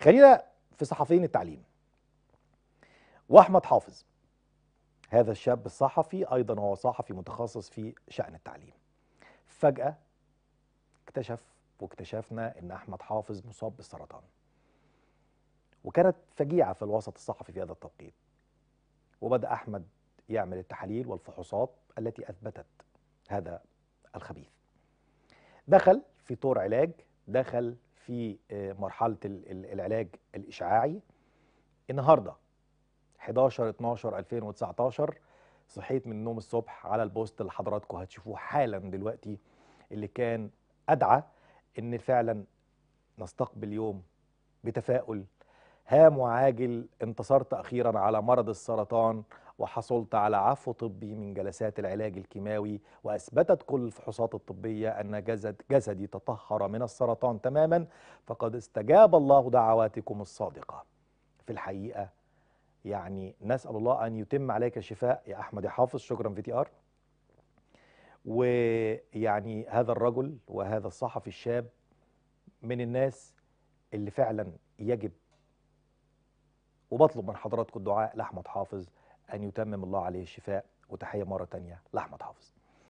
خلينا في صحفيين التعليم وأحمد حافظ. هذا الشاب الصحفي أيضا هو صحفي متخصص في شأن التعليم. فجأة واكتشفنا أن أحمد حافظ مصاب بالسرطان، وكانت فجيعة في الوسط الصحفي في هذا التوقيت. وبدأ أحمد يعمل التحاليل والفحوصات التي أثبتت هذا الخبيث. دخل في طور علاج، دخل في مرحلة العلاج الإشعاعي. النهاردة 11/12/2019 صحيت من النوم الصبح على البوست اللي حضراتكم هتشوفوه حالا دلوقتي، اللي كان أدعى إن فعلا نستقبل يوم بتفاؤل هام وعاجل. انتصرت أخيرا على مرض السرطان وحصلت على عفو طبي من جلسات العلاج الكيماوي، وأثبتت كل الفحوصات الطبية أن جسدي تطهر من السرطان تماما، فقد استجاب الله دعواتكم الصادقة. في الحقيقة يعني نسأل الله أن يتم عليك الشفاء يا أحمد حافظ. شكرا في تي آر. ويعني هذا الرجل وهذا الصحفي الشاب من الناس اللي فعلا يجب، وبطلب من حضراتكم الدعاء لأحمد حافظ أن يتمم الله عليه الشفاء. وتحية مرة تانية لأحمد حافظ.